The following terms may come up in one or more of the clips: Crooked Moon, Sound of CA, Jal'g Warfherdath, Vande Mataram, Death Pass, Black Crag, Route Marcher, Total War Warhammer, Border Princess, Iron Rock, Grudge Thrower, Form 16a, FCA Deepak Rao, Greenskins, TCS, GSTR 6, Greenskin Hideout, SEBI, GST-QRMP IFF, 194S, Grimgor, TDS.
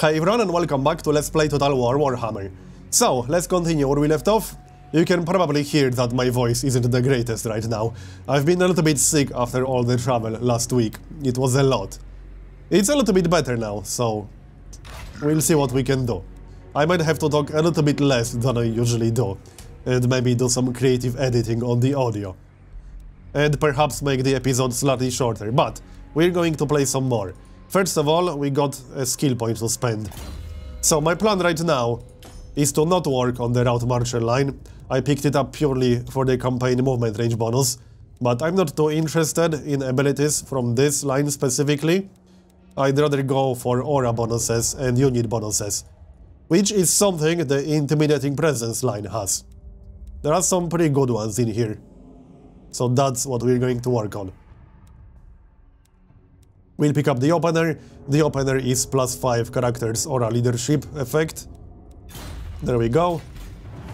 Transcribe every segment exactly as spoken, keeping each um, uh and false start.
Hi everyone and welcome back to Let's Play Total War Warhammer. So, let's continue where we left off. You can probably hear that my voice isn't the greatest right now. I've been a little bit sick after all the travel last week. It was a lot. It's a little bit better now, so we'll see what we can do. I might have to talk a little bit less than I usually do, and maybe do some creative editing on the audio. And perhaps make the episode slightly shorter, but we're going to play some more. First of all, we got a skill point to spend. So my plan right now is to not work on the Route Marcher line. I picked it up purely for the campaign movement range bonus, but I'm not too interested in abilities from this line specifically. I'd rather go for aura bonuses and unit bonuses, which is something the Intimidating Presence line has. There are some pretty good ones in here, so that's what we're going to work on. We'll pick up the opener. The opener is plus five characters aura leadership effect. There we go.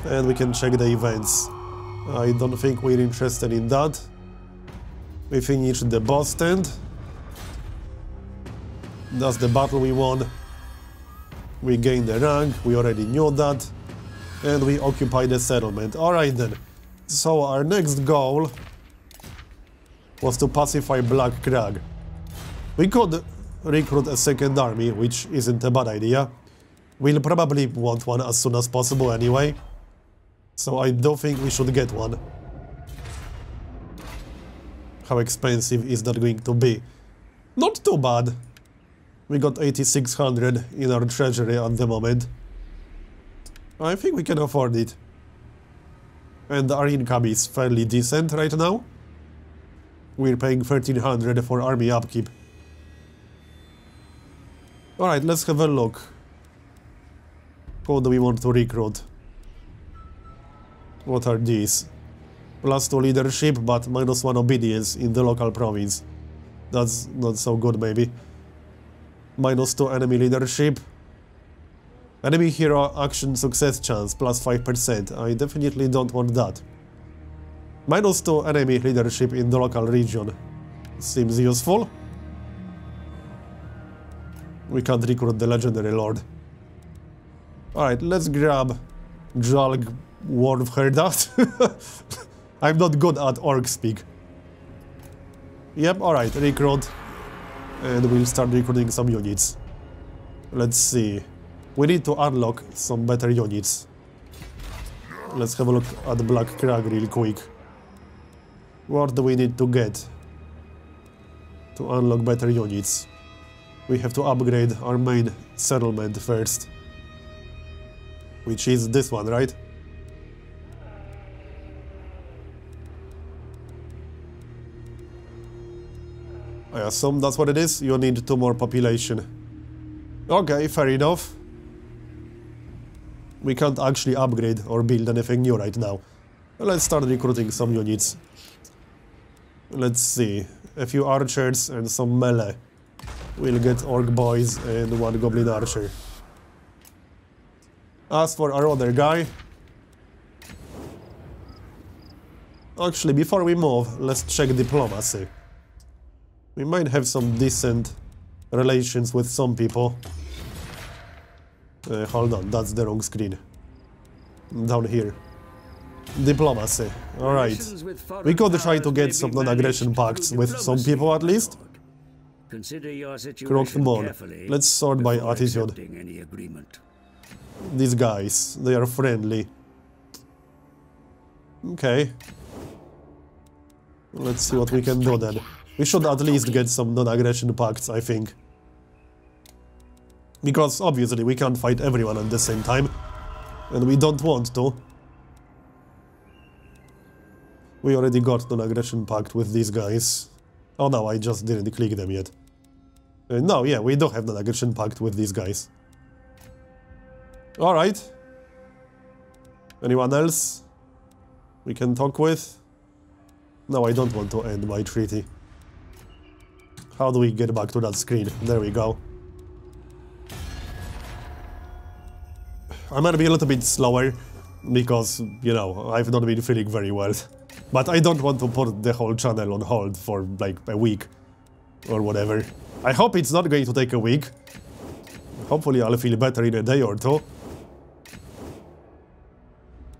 And we can check the events. I don't think we're interested in that. We finished the boss stand. That's the battle we won. We gained the rank, we already knew that. And we occupied the settlement. Alright then. So our next goal was to pacify Black Crag. We could recruit a second army, which isn't a bad idea. We'll probably want one as soon as possible anyway, so I don't think we should get one. How expensive is that going to be? Not too bad. We got eighty-six hundred in our treasury at the moment. I think we can afford it. And our income is fairly decent right now. We're paying thirteen hundred for army upkeep. Alright, let's have a look. Who do we want to recruit? What are these? Plus two leadership, but minus one obedience in the local province. That's not so good, maybe. Minus two enemy leadership. Enemy hero action success chance, plus five percent. I definitely don't want that. Minus two enemy leadership in the local region. Seems useful. We can't recruit the legendary lord. Alright, let's grab Jal'g Warfherdath. I'm not good at orc speak. Yep, alright, recruit. And we'll start recruiting some units. Let's see. We need to unlock some better units. Let's have a look at Black Crag real quick. What do we need to get to unlock better units? We have to upgrade our main settlement first, which is this one, right? I assume that's what it is. You need two more population. Okay, fair enough. We can't actually upgrade or build anything new right now. Let's start recruiting some units. Let's see. A few archers and some melee. We'll get orc boys and one goblin archer. As for our other guy... Actually, before we move, let's check diplomacy. We might have some decent relations with some people. Uh, hold on, that's the wrong screen. Down here. Diplomacy, alright. We could try to get some non-aggression pacts with some people at least. Consider your Crooked Moon. Let's sort by attitude. Any agreement. These guys, they are friendly. Okay. Let's see what we can do then. We should at least get some non-aggression pacts, I think. Because obviously we can't fight everyone at the same time. And we don't want to. We already got non-aggression pact with these guys. Oh no, I just didn't click them yet. Uh, no, yeah, we do have an aggression pact with these guys. Alright. Anyone else we can talk with? No, I don't want to end my treaty. How do we get back to that screen? There we go. I might be a little bit slower, because, you know, I've not been feeling very well. But I don't want to put the whole channel on hold for, like, a week or whatever. I hope it's not going to take a week. Hopefully I'll feel better in a day or two.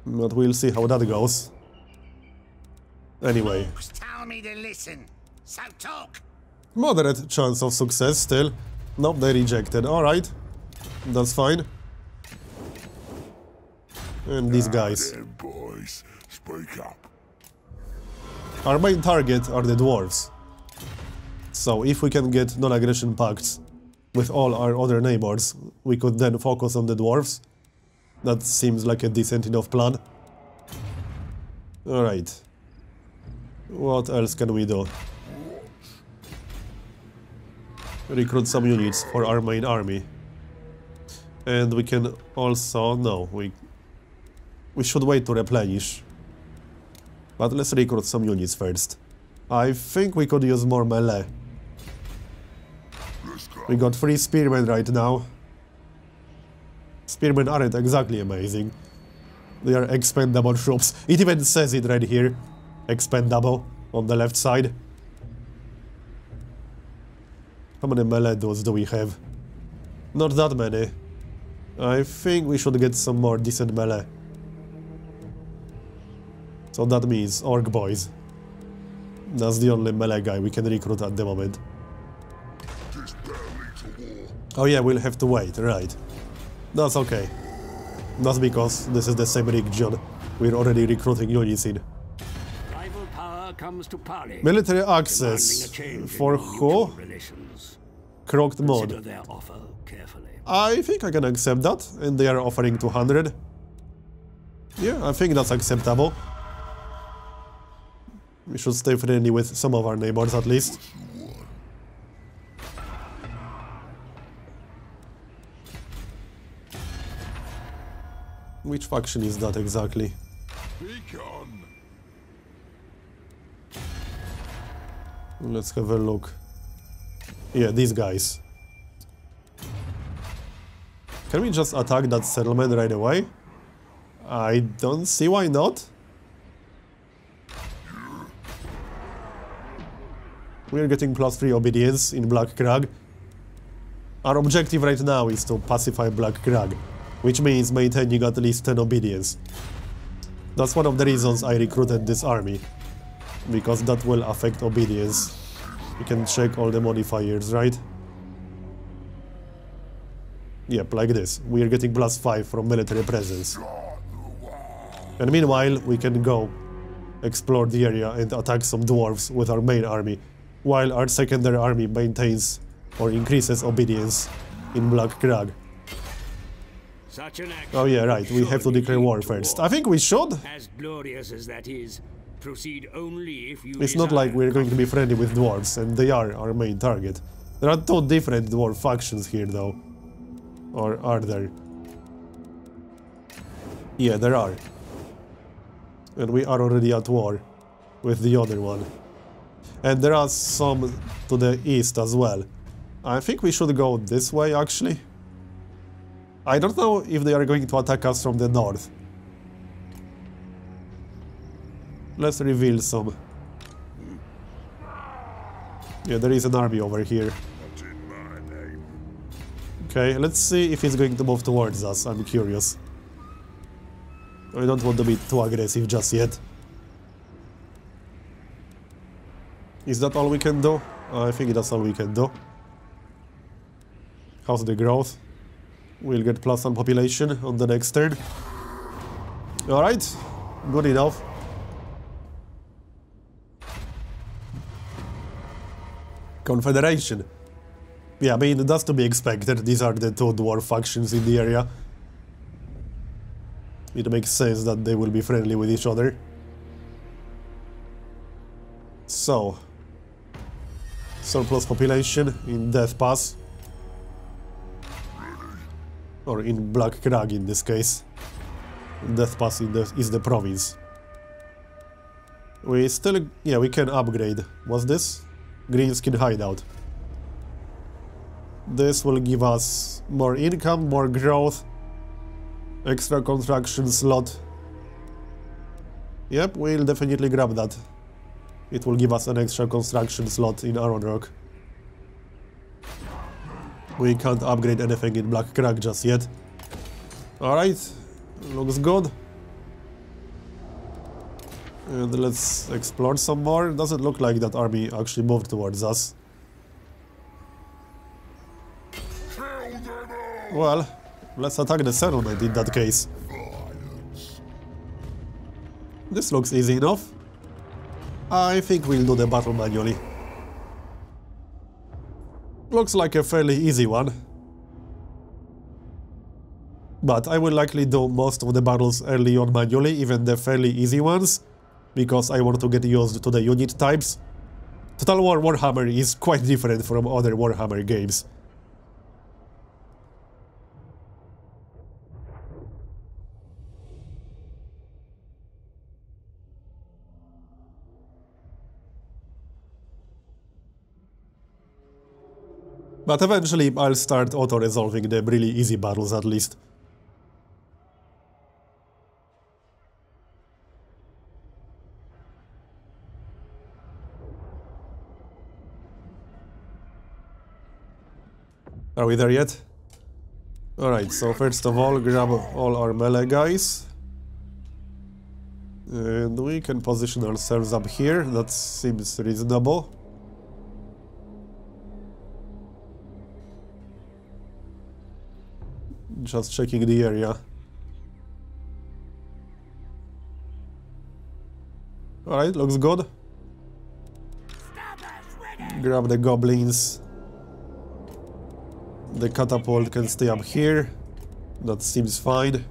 But we'll see how that goes. Anyway. Tell me to listen. So talk. Moderate chance of success still. Nope, they rejected. Alright. That's fine. And these guys. Boys, speak up. Our main target are the dwarves. So if we can get non-aggression pacts with all our other neighbors, we could then focus on the dwarves. That seems like a decent enough plan. Alright. What else can we do? Recruit some units for our main army. And we can also... no, we... we should wait to replenish. But let's recruit some units first. I think we could use more melee. We got three spearmen right now. Spearmen aren't exactly amazing. They are expendable troops. It even says it right here. Expendable on the left side. How many melee dudes do we have? Not that many. I think we should get some more decent melee. So that means orc boys. That's the only melee guy we can recruit at the moment. Oh yeah, we'll have to wait, right. That's okay. That's because this is the same region we're already recruiting units in. Rival power comes to parley. Military access for who? Crooked Moon. I think I can accept that, and they are offering two hundred. Yeah, I think that's acceptable. We should stay friendly with some of our neighbors at least. Which faction is that exactly? Let's have a look. Yeah, these guys. Can we just attack that settlement right away? I don't see why not. We are getting plus three obedience in Black Crag. Our objective right now is to pacify Black Crag, which means maintaining at least ten obedience. That's one of the reasons I recruited this army, because that will affect obedience. You can check all the modifiers, right? Yep, like this. We are getting plus five from military presence. And meanwhile, we can go explore the area and attack some dwarves with our main army, while our secondary army maintains or increases obedience in Black Crag. Oh yeah, right, we have to declare war first. I think we should. As glorious as that is, proceed only if you it's not like we're going to be friendly with dwarves, and they are our main target. There are two different dwarf factions here though. Or are there? Yeah, there are. And we are already at war with the other one. And there are some to the east as well. I think we should go this way, actually. I don't know if they are going to attack us from the north. Let's reveal some. Yeah, there is an army over here. Okay, let's see if he's going to move towards us. I'm curious. I don't want to be too aggressive just yet. Is that all we can do? I think that's all we can do. How's the growth? We'll get plus one population on the next turn. Alright, good enough. Confederation. Yeah, I mean, that's to be expected. These are the two dwarf factions in the area. It makes sense that they will be friendly with each other. So... surplus population in Death Pass. Or in Black Crag in this case. Death Pass in the, is the province. We still... yeah, we can upgrade. What's this? Greenskin Hideout. This will give us more income, more growth. Extra construction slot. Yep, we'll definitely grab that. It will give us an extra construction slot in Iron Rock. We can't upgrade anything in Black Crag just yet. Alright, looks good. And let's explore some more. Doesn't look like that army actually moved towards us. Well, let's attack the settlement in that case. This looks easy enough. I think we'll do the battle manually. Looks like a fairly easy one. But I will likely do most of the battles early on manually, even the fairly easy ones, because I want to get used to the unit types. Total War Warhammer is quite different from other Warhammer games. But eventually I'll start auto-resolving the really easy battles at least. Are we there yet? Alright, so first of all, grab all our melee guys. And we can position ourselves up here, that seems reasonable. Just checking the area. Alright, looks good. Grab the goblins. The catapult can stay up here. That seems fine.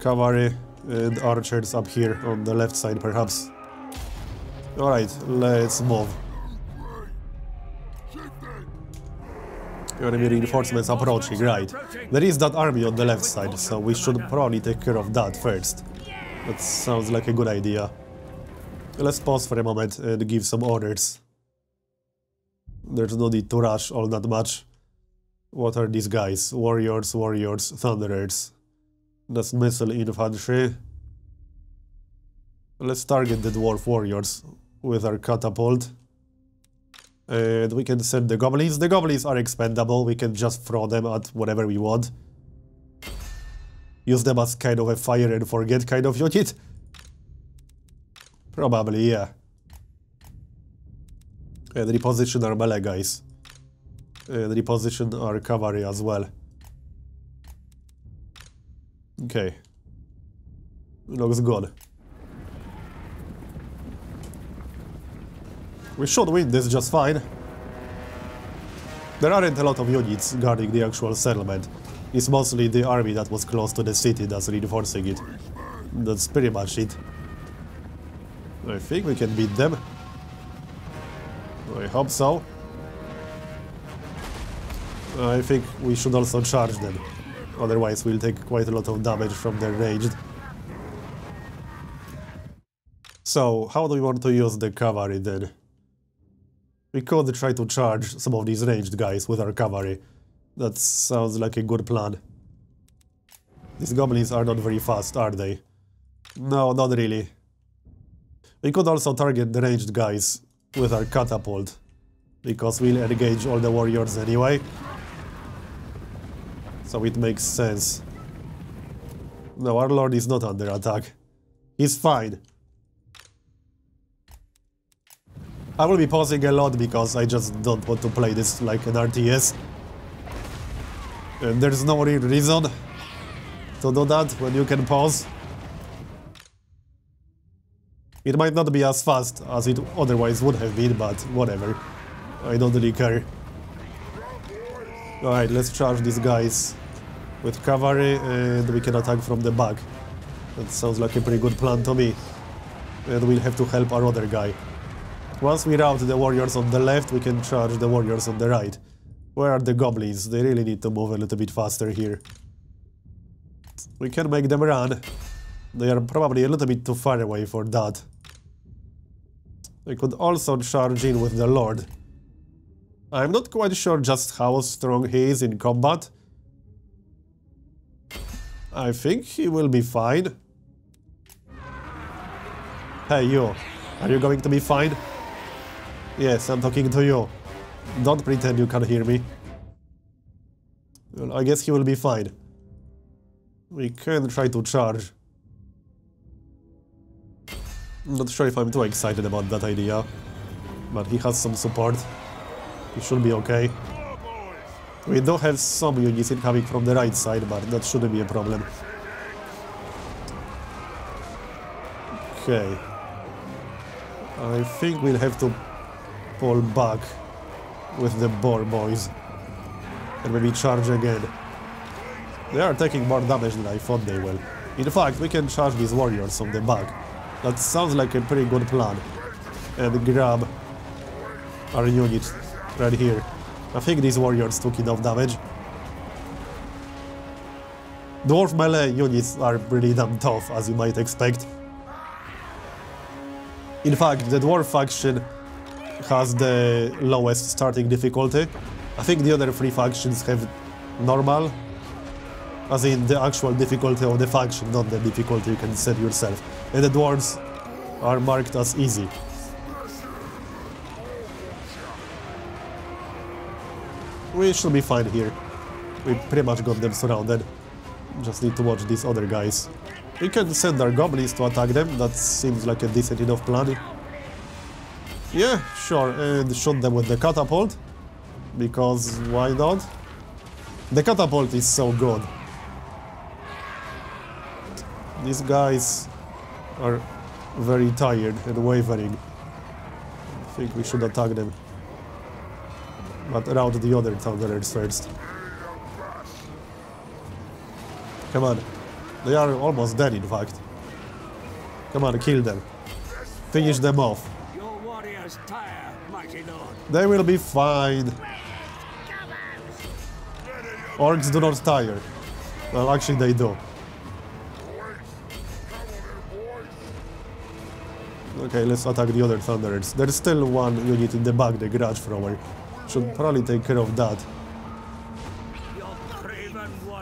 Cavalry and archers up here on the left side perhaps. Alright, let's move. Enemy reinforcements approaching, right. There is that army on the left side, so we should probably take care of that first. That sounds like a good idea. Let's pause for a moment and give some orders. There's no need to rush all that much. What are these guys? Warriors, warriors, thunderers. That's missile infantry. Let's target the dwarf warriors with our catapult. And we can send the goblins. The goblins are expendable, we can just throw them at whatever we want. Use them as kind of a fire and forget kind of unit? Probably, yeah. And reposition our melee guys. And reposition our cavalry as well. Okay. Looks good. We should win this just fine. There aren't a lot of units guarding the actual settlement. It's mostly the army that was close to the city that's reinforcing it. That's pretty much it. I think we can beat them. I hope so. I think we should also charge them. Otherwise we'll take quite a lot of damage from their ranged. So, how do we want to use the cavalry then? We could try to charge some of these ranged guys with our cavalry. That sounds like a good plan. These goblins are not very fast, are they? No, not really. We could also target the ranged guys with our catapult, because we'll engage all the warriors anyway. So it makes sense. No, our lord is not under attack. He's fine. I will be pausing a lot because I just don't want to play this like an R T S. And there's no real reason to do that when you can pause. It might not be as fast as it otherwise would have been, but whatever. I don't really care. Alright, let's charge these guys with cavalry and we can attack from the back. That sounds like a pretty good plan to me. And we'll have to help our other guy. Once we route the warriors on the left, we can charge the warriors on the right. Where are the goblins? They really need to move a little bit faster here. We can make them run. They are probably a little bit too far away for that. We could also charge in with the lord. I'm not quite sure just how strong he is in combat. I think he will be fine. Hey you, are you going to be fine? Yes, I'm talking to you. Don't pretend you can't hear me. Well, I guess he will be fine. We can try to charge. Not sure if I'm too excited about that idea. But he has some support. He should be okay. We do have some units incoming from the right side, but that shouldn't be a problem. Okay. I think we'll have to pull back with the boar boys. And maybe charge again. They are taking more damage than I thought they will. In fact, we can charge these warriors from the back. That sounds like a pretty good plan. And grab our unit right here. I think these warriors took enough damage. Dwarf melee units are pretty damn tough, as you might expect. In fact, the dwarf faction has the lowest starting difficulty. I think the other three factions have normal, as in the actual difficulty of the faction, not the difficulty you can set yourself. And the dwarves are marked as easy. We should be fine here. We pretty much got them surrounded. Just need to watch these other guys. We can send our goblins to attack them. That seems like a decent enough plan. Yeah, sure, and shoot them with the catapult. Because why not? The catapult is so good. These guys are very tired and wavering. I think we should attack them. But route the other Thunderers first. Come on. They are almost dead, in fact. Come on, kill them. Finish them off. Your warriors tire, mighty lord. They will be fine. Orcs do not tire. Well, actually they do. Okay, let's attack the other Thunderers. There's still one unit in the back, the Grudge Thrower. Should probably take care of that.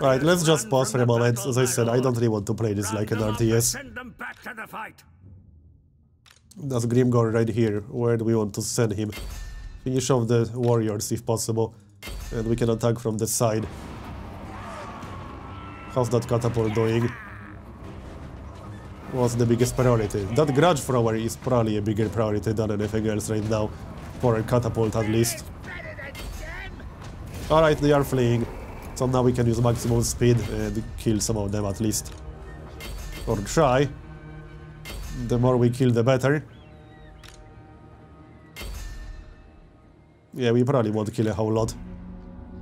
Alright, let's just pause for a moment. As I said, I don't really want to play this like an R T S. That's Grimgor right here. Where do we want to send him? Finish off the warriors if possible. And we can attack from the side. How's that catapult doing? What's the biggest priority? That Grudge Thrower is probably a bigger priority than anything else right now. For a catapult at least. Alright, they are fleeing. So now we can use maximum speed and kill some of them at least. Or try. The more we kill, the better. Yeah, we probably won't kill a whole lot.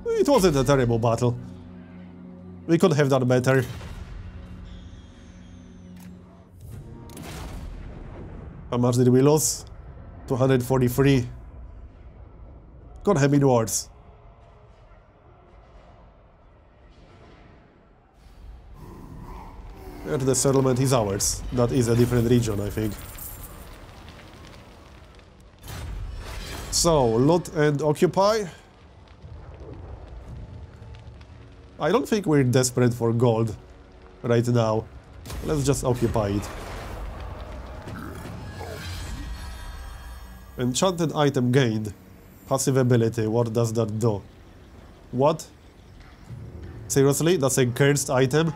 It wasn't a terrible battle. We could have done better. How much did we lose? two hundred forty-three. Could have been worse. And the settlement is ours. That is a different region, I think. So, loot and occupy. I don't think we're desperate for gold right now. Let's just occupy it. Enchanted item gained. Passive ability. What does that do? What? Seriously? That's a cursed item?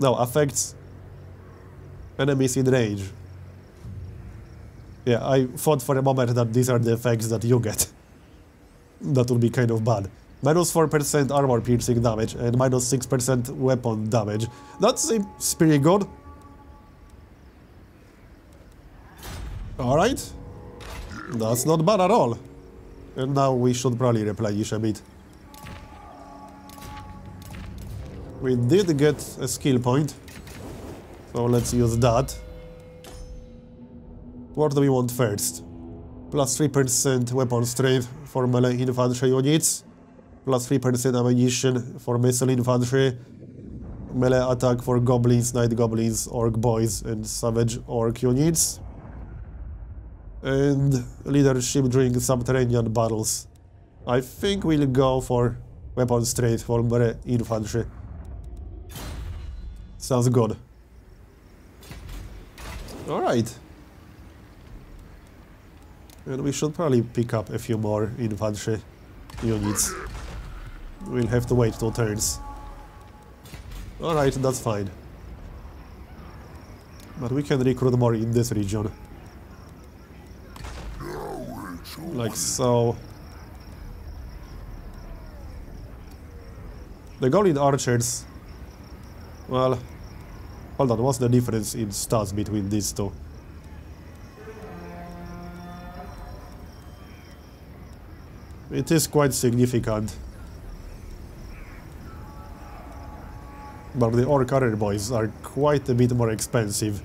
No, affects enemies in range. Yeah, I thought for a moment that these are the effects that you get. That would be kind of bad. Minus four percent armor piercing damage and minus six percent weapon damage. That seems pretty good. Alright. That's not bad at all. And now we should probably replenish a bit. We did get a skill point, so let's use that. What do we want first? Plus three percent weapon strength for melee infantry units, plus three percent ammunition for missile infantry, melee attack for goblins, night goblins, orc boys and savage orc units, and leadership during subterranean battles. I think we'll go for weapon strength for melee infantry. Sounds good. Alright. And we should probably pick up a few more infantry units. We'll have to wait two turns. Alright, that's fine. But we can recruit more in this region. Like so. The goal in archers... Well... Hold on, what's the difference in stats between these two? It is quite significant. But the orc archer boys are quite a bit more expensive.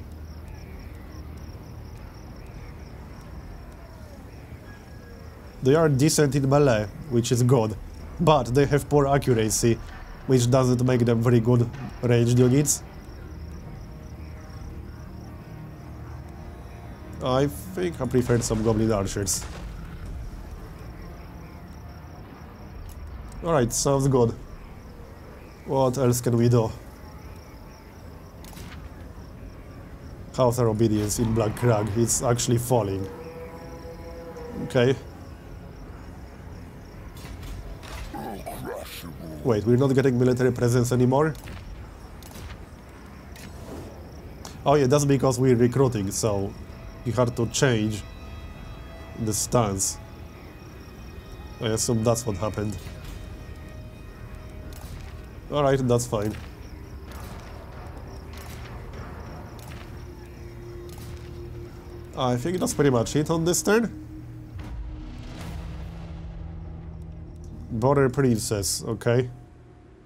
They are decent in melee, which is good, but they have poor accuracy, which doesn't make them very good ranged units. I think I preferred some goblin archers. Alright, sounds good. What else can we do? How's our obedience in Black Crag? It's actually falling. Okay. Wait, we're not getting military presence anymore? Oh yeah, that's because we're recruiting, so you have to change the stance. I assume that's what happened. Alright, that's fine. I think that's pretty much it on this turn. Border Princess, okay.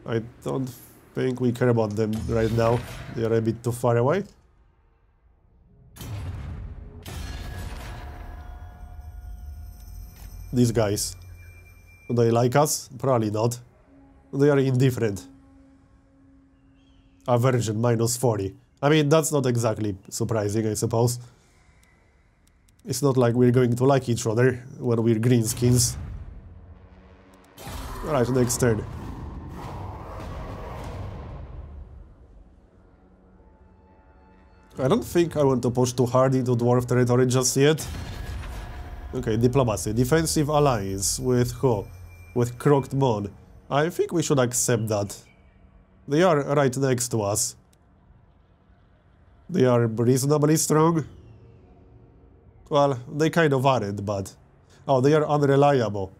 I don't think we care about them right now. They are a bit too far away. These guys. Do they like us? Probably not. They are indifferent. Aversion, minus forty. I mean, that's not exactly surprising, I suppose. It's not like we're going to like each other when we're Greenskins. Alright, next turn. I don't think I want to push too hard into dwarf territory just yet. Okay, diplomacy. Defensive alliance. With who? With Crooked Moon. I think we should accept that. They are right next to us. They are reasonably strong. Well, they kind of aren't, but... Oh, they are unreliable.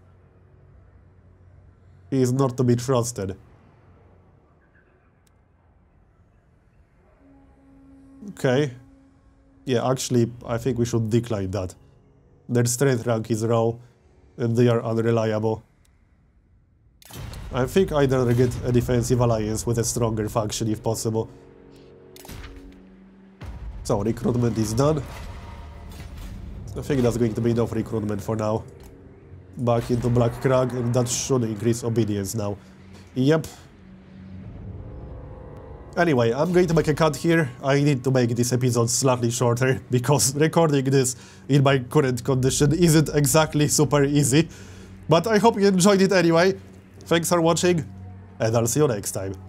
He is not to be trusted. Okay. Yeah, actually, I think we should decline that. Their strength rank is low, and they are unreliable. I think I'd rather get a defensive alliance with a stronger faction if possible. So, recruitment is done. I think that's going to be enough recruitment for now. Back into Black Crag, and that should increase obedience now. Yep. Anyway, I'm going to make a cut here. I need to make this episode slightly shorter, because recording this in my current condition isn't exactly super easy. But I hope you enjoyed it anyway. Thanks for watching, and I'll see you next time.